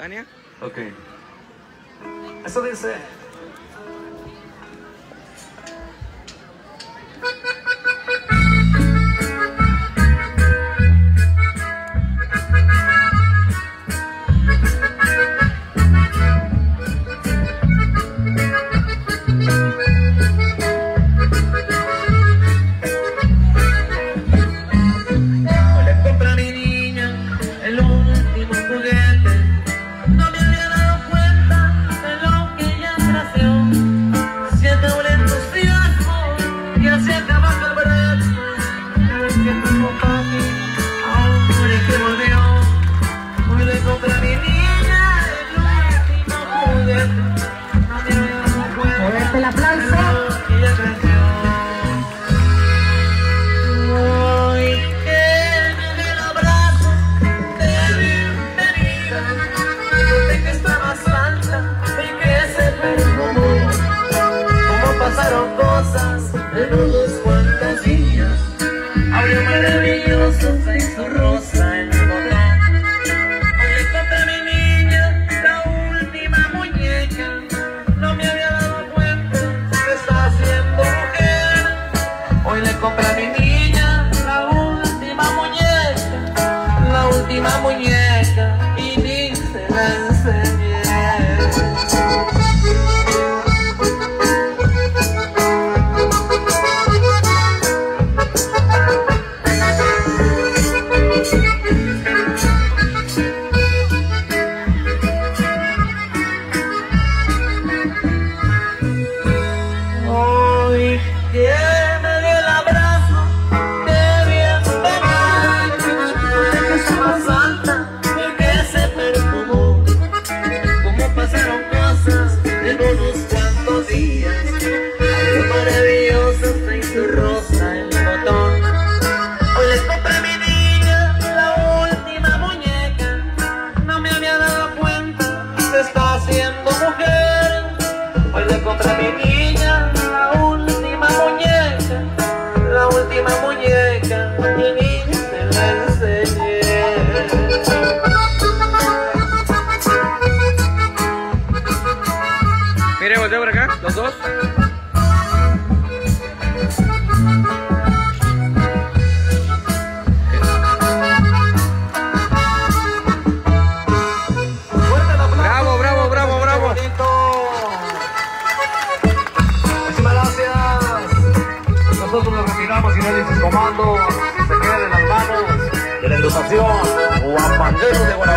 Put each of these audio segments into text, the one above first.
Tania. Ok. Eso dice...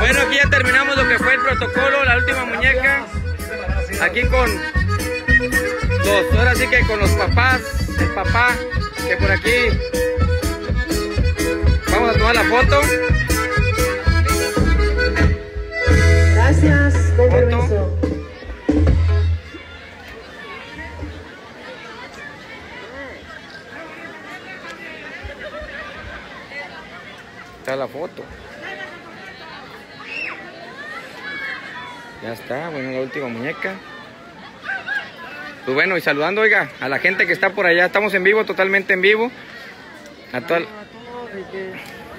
Bueno, aquí ya terminamos lo que fue el protocolo, La Última Muñeca. Aquí con los, ahora sí que con los papás, el papá, que por aquí vamos a tomar la foto. Gracias, con permiso. Está la foto. Ya está, bueno, La Última Muñeca. Pues bueno, y saludando, oiga, a la gente que está por allá. Estamos en vivo, totalmente en vivo. A todos y que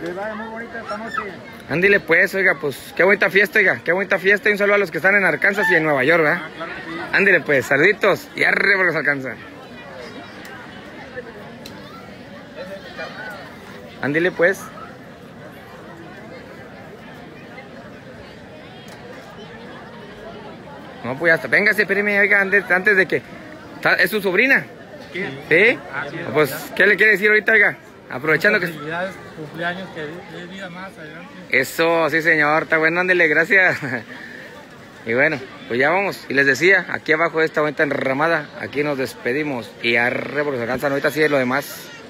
les vaya muy bonita esta noche. Ándile pues, oiga, pues qué bonita fiesta, oiga, qué bonita fiesta. Y un saludo a los que están en Arkansas y en Nueva York, ¿verdad? Ah, claro que sí. Ándile pues, saluditos. Y arriba los alcanzan. Ándile pues. No, pues hasta, véngase, espéreme, oiga, antes de que... ¿Es su sobrina? ¿Quién? ¿Sí? Ah, sí, pues, ¿qué le quiere decir ahorita, oiga? Aprovechando que... cumpleaños, que vida más adelante. Eso, sí, señor, está bueno, ándele, gracias. Y bueno, pues ya vamos. Y les decía, aquí abajo de esta bonita enramada, aquí nos despedimos. Y arre, porque se alcanzan ahorita, sí, lo demás...